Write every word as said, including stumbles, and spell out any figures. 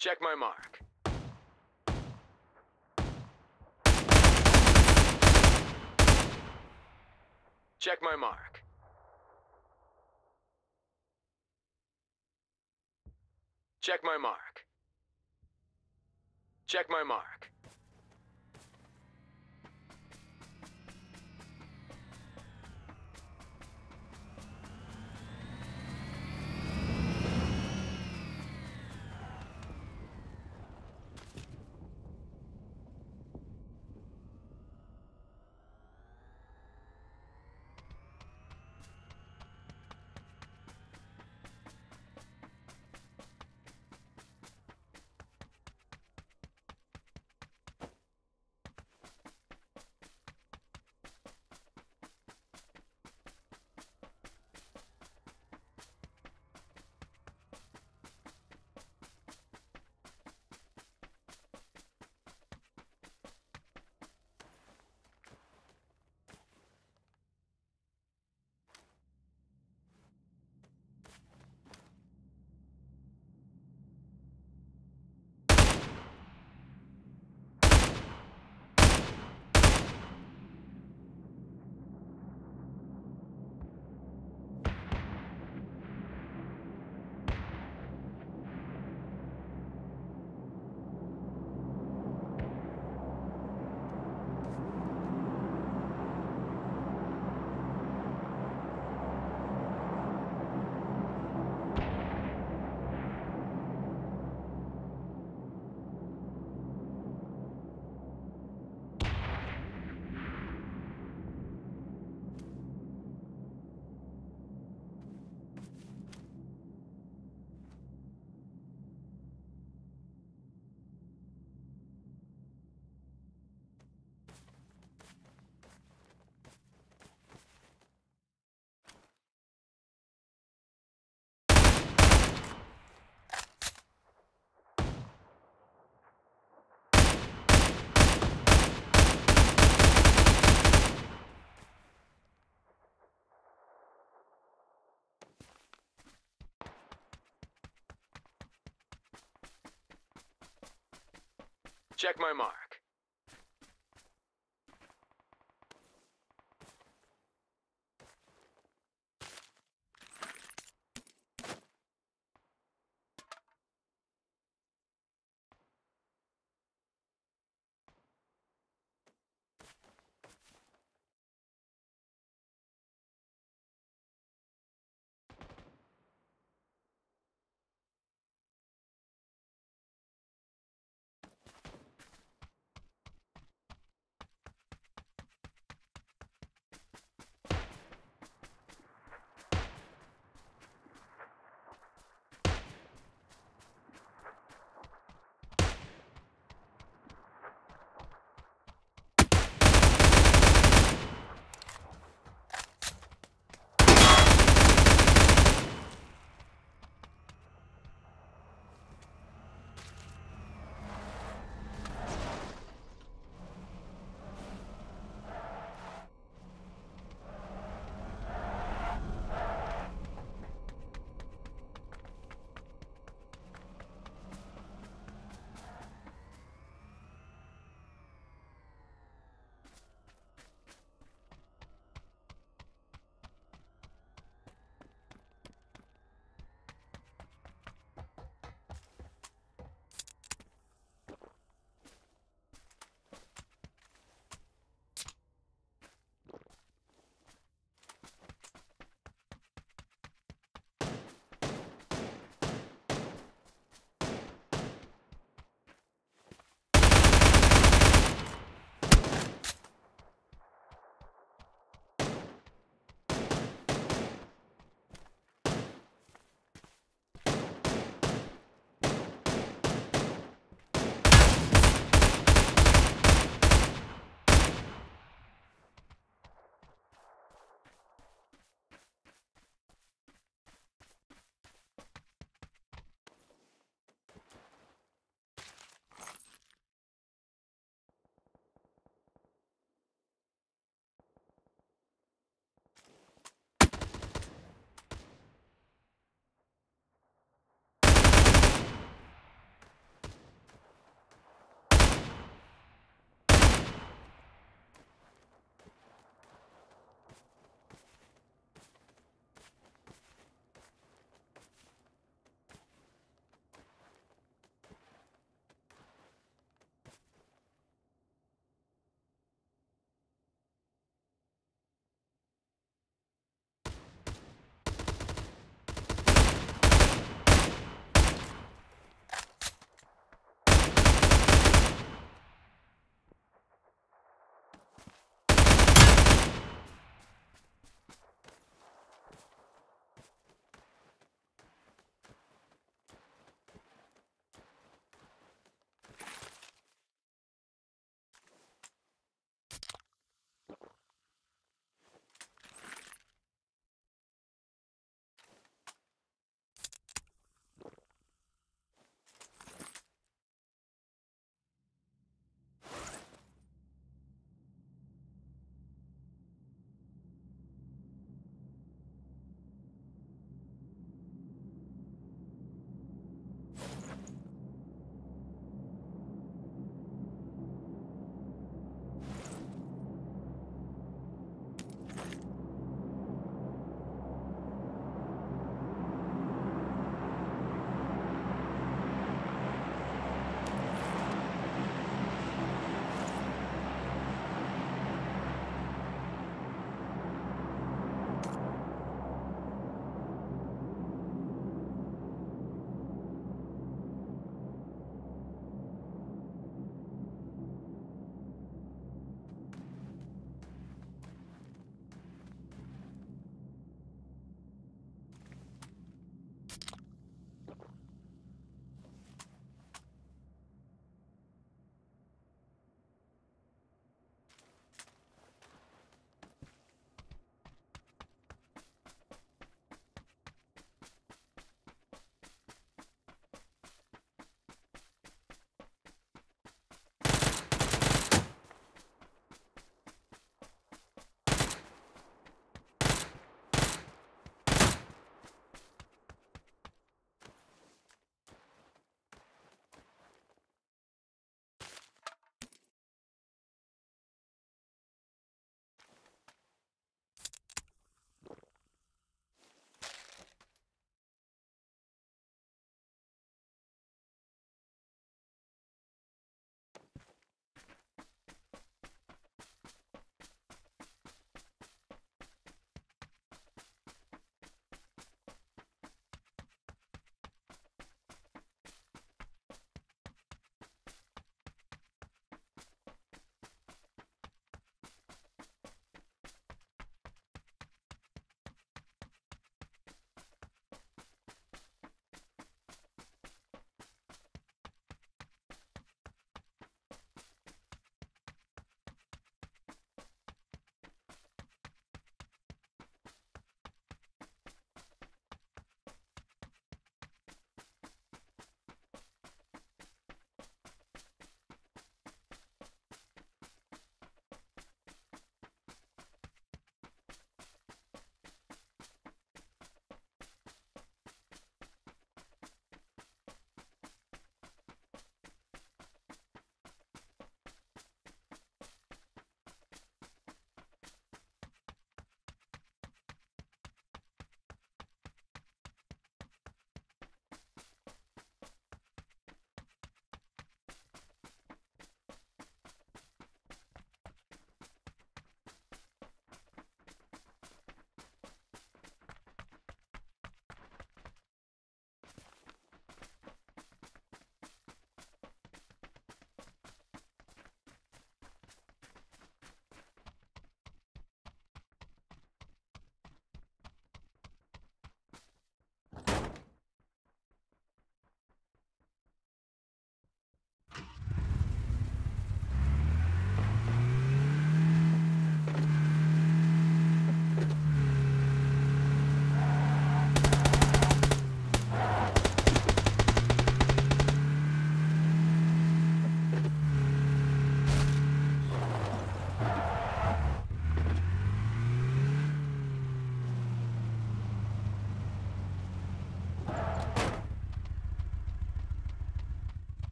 Check my mark. Check my mark. Check my mark. Check my mark. Check my mark.